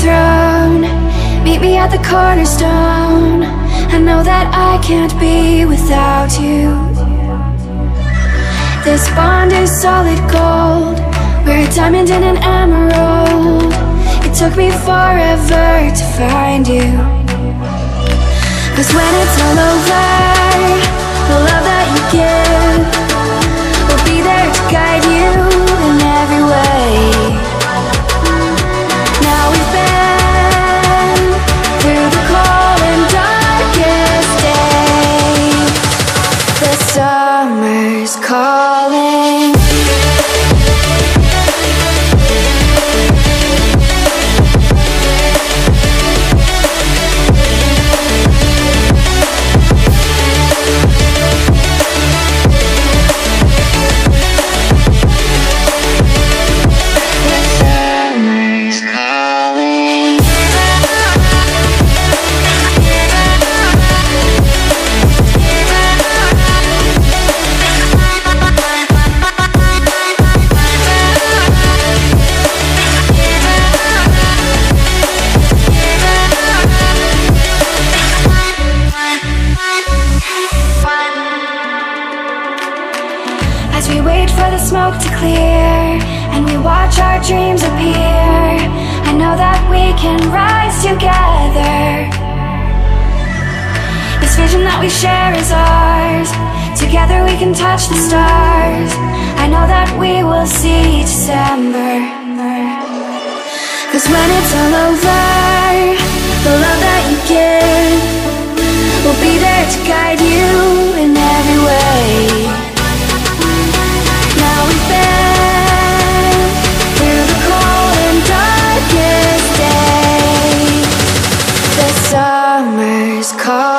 throne. Meet me at the cornerstone. I know that I can't be without you. This bond is solid gold. We're a diamond and an emerald. It took me forever to find you. 'Cause when it's all over, the love that you give will be there to guide you in every way. Now we've been through the cold and darkest day. The summer's calling. We share is ours. Together we can touch the stars. I know that we will see December. 'Cause when it's all over, the love that you give will be there to guide you in every way. Now we've been through the cold and darkest day. The summer's calling.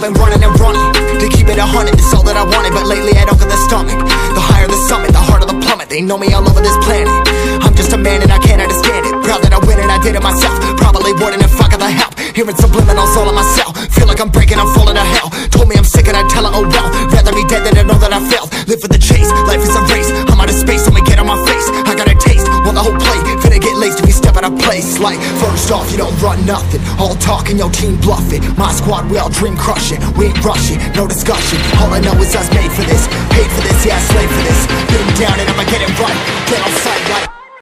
I've been running and running to keep it 100. It's all that I wanted, but lately I don't get the stomach. The higher the summit, the harder the plummet. They know me all over this planet. I'm just a man and I can't understand it. Proud that I win and I did it myself. Probably wouldn't if I got the help. Hearing subliminals all in my cell. Feel like I'm breaking, I'm falling to hell. Told me I'm sick and I tell her, oh well. Rather be dead than to know that I failed. Live for the chase, life is a race. I'm out of space, let me get on my face. I got a taste, want the whole plate. Finna get laced if you step out of place. Like, first off, you don't run nothing. All talk and your team bluff it. My squad, we all dream crush it. We ain't rushing, no discussion. All I know is I was made for this. Paid for this, yeah, I slaved for this. Been down and I'ma get it right. Get on sight, like